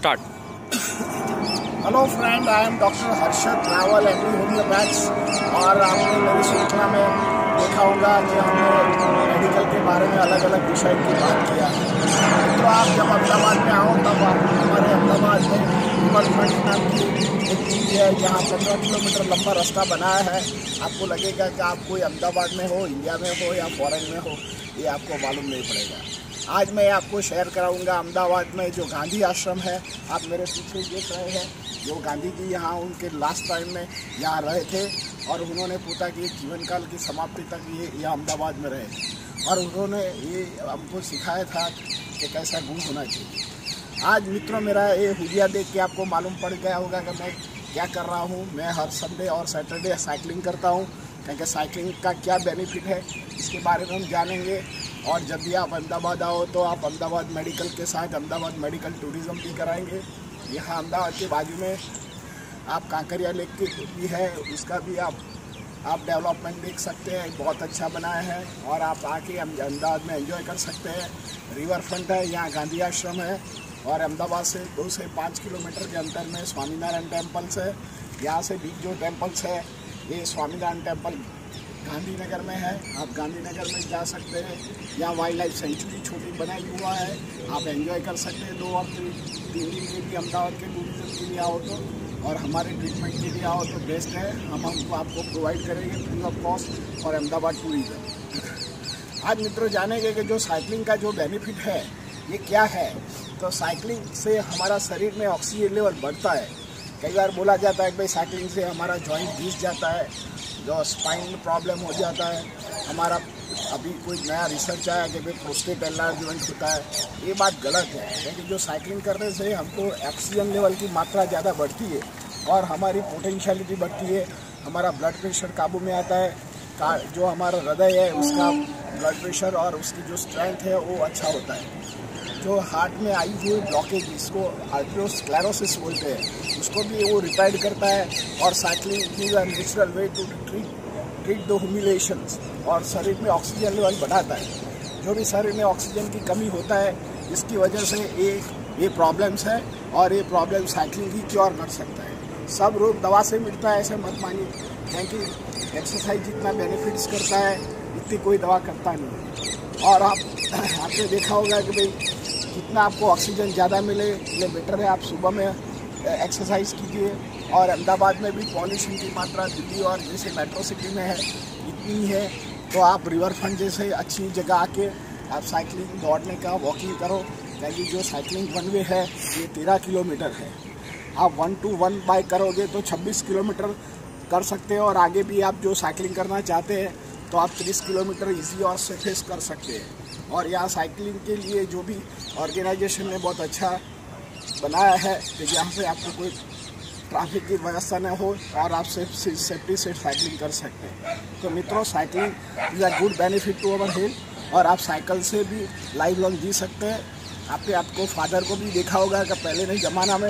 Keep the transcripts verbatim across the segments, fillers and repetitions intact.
start. Hello friend, I am doctor Harshad Rawal, agri homeopath. और आपने मेरी श्रृंखला में देखा होगा कि हमने मेडिकल के बारे में अलग अलग विषय की बात किया। तो आप जब अहमदाबाद में आओ तब आप हमारे अहमदाबाद में ऊपर फट नाम की एक चीज़ है, जहाँ पंद्रह किलोमीटर लंबा रास्ता बनाया है। आपको लगेगा कि आप कोई अहमदाबाद में हो, इंडिया में हो या फॉरेन में हो, ये आपको मालूम नहीं पड़ेगा। आज मैं आपको शेयर कराऊंगा अहमदाबाद में जो गांधी आश्रम है। आप मेरे पीछे देख रहे हैं, जो गांधी जी यहाँ उनके लास्ट टाइम में यहाँ रहे थे और उन्होंने पूछा कि जीवन काल की समाप्ति तक ये यहाँ अहमदाबाद में रहे और उन्होंने ये हमको सिखाया था कि कैसा गुण होना चाहिए। आज मित्रों, मेरा ये हुलिया देख के आपको मालूम पड़ गया होगा कि मैं क्या कर रहा हूँ। मैं हर संडे और सैटरडे साइकिलिंग करता हूँ, क्योंकि साइकिलिंग का क्या बेनिफिट है इसके बारे में हम जानेंगे। और जब भी आप अहमदाबाद आओ तो आप अहमदाबाद मेडिकल के साथ अहमदाबाद मेडिकल टूरिज़्म भी कराएंगे। यहाँ अहमदाबाद के बाजू में आप कांकरिया लेक भी है, उसका भी आप आप डेवलपमेंट देख सकते हैं, बहुत अच्छा बनाया है। और आप आके अहमदाबाद में एंजॉय कर सकते हैं। रिवर फ्रंट है, यहाँ गांधी आश्रम है और अहमदाबाद से दो से पाँच किलोमीटर के अंतर में स्वामीनारायण टेम्पल्स है। यहाँ से बीच जो टेम्पल्स है, ये स्वामीनारायण टेम्पल गांधी नगर में है, आप गांधी नगर में जा सकते हैं। यहाँ वाइल्ड लाइफ सेंचुरी छोटी बनाई हुआ है, आप एंजॉय कर सकते हैं। दो और तीन तीन दिन के लिए अहमदाबाद के टूरिज्म के लिए आओ तो, और हमारे ट्रीटमेंट के लिए आओ तो बेस्ट है। हम हमको आपको प्रोवाइड करेंगे free of cost for Ahmedabad tourism. आज मित्रों जानेंगे कि जो साइकिलिंग का जो बेनिफिट है ये क्या है। तो साइकिलिंग से हमारा शरीर में ऑक्सीजन लेवल बढ़ता है। कई बार बोला जाता है कि भाई साइकिलिंग से हमारा जॉइंट घिस जाता है, जो स्पाइन प्रॉब्लम हो जाता है हमारा। अभी कोई नया रिसर्च आया कि भाई प्रोस्टेट एनलार्जमेंट होता है, ये बात गलत है। क्योंकि जो साइकिलिंग करने से हमको ऑक्सीजन लेवल की मात्रा ज़्यादा बढ़ती है और हमारी पोटेंशियलिटी बढ़ती है, हमारा ब्लड प्रेशर काबू में आता है, का जो हमारा हृदय है उसका ब्लड प्रेशर और उसकी जो स्ट्रेंथ है वो अच्छा होता है। जो हार्ट में आई हुई ब्लॉकेज, इसको एथेरोस्क्लेरोसिस बोलते हैं, उसको भी वो रिपेयर करता है। और cycling is a natural way to treat treat the humiliations, और शरीर में ऑक्सीजन लेवल बढ़ाता है। जो भी शरीर में ऑक्सीजन की कमी होता है, इसकी वजह से ये ये प्रॉब्लम्स है, और ये प्रॉब्लम साइकिलिंग ही क्योर कर सकता है। सब रोग दवा से मिलता है ऐसे मत मानिए, क्योंकि एक्सरसाइज जितना बेनिफिट्स करता है इतनी कोई दवा करता नहीं। और आप आपने देखा होगा कि भाई जितना आपको ऑक्सीजन ज़्यादा मिले ये बेटर है। आप सुबह में एक्सरसाइज कीजिए। और अहमदाबाद में भी पॉल्यूशन की मात्रा दिल्ली और जैसे मेट्रो सिटी में है इतनी है, तो आप रिवर फ्रंट जैसे अच्छी जगह आके आप साइकिलिंग, दौड़ने का, वॉकिंग करो। क्योंकि जो साइकिलिंग वन वे है ये तेरह किलोमीटर है, आप वन टू वन बाय करोगे तो छब्बीस किलोमीटर कर सकते हो। और आगे भी आप जो साइकिलिंग करना चाहते हैं तो आप तीस किलोमीटर इजी और सरफेस कर सकते हैं। और यहाँ साइकिलिंग के लिए जो भी ऑर्गेनाइजेशन ने बहुत अच्छा बनाया है कि यहाँ से आपको कोई ट्रैफिक की व्यवस्था न हो और आप सेफ सेफ्टी से साइकिलिंग कर सकते हैं। तो मित्रों, cycling is a good benefit to our health, और आप साइकिल से भी लाइफ लॉन्ग जी सकते हैं। आपके आपको फादर को भी देखा होगा कि पहले नहीं ज़माना में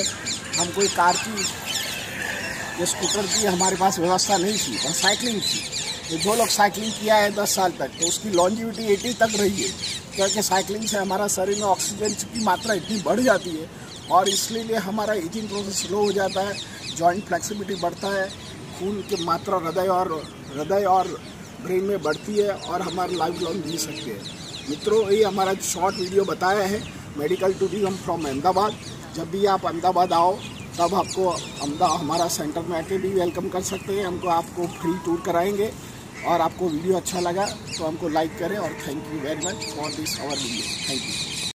हम कोई कार की, स्कूटर की हमारे पास व्यवस्था नहीं थी, पर साइकिलिंग थी। तो जो लोग साइकिलिंग किया है दस साल तक, तो उसकी लॉन्जिविटी एटी तक रही है। क्योंकि साइकिलिंग से हमारा शरीर में ऑक्सीजन की मात्रा इतनी बढ़ जाती है, और इसलिए हमारा एजिंग प्रोसेस स्लो हो जाता है, जॉइंट फ्लेक्सिबिलिटी बढ़ता है, खून की मात्रा हृदय और हृदय और ब्रेन में बढ़ती है, और हमारा लाइफ लॉन्ग जी सकते हैं। मित्रों, ये हमारा शॉर्ट वीडियो बताया है मेडिकल टूरिज्म फ्रॉम अहमदाबाद। जब भी आप अहमदाबाद आओ तब आपको अहमदाबाद हमारा सेंटर में आके भी वेलकम कर सकते हैं। हमको आपको फ्री टूर कराएंगे। और आपको वीडियो अच्छा लगा तो हमको लाइक करें, और thank you very much for this our video. Thank you.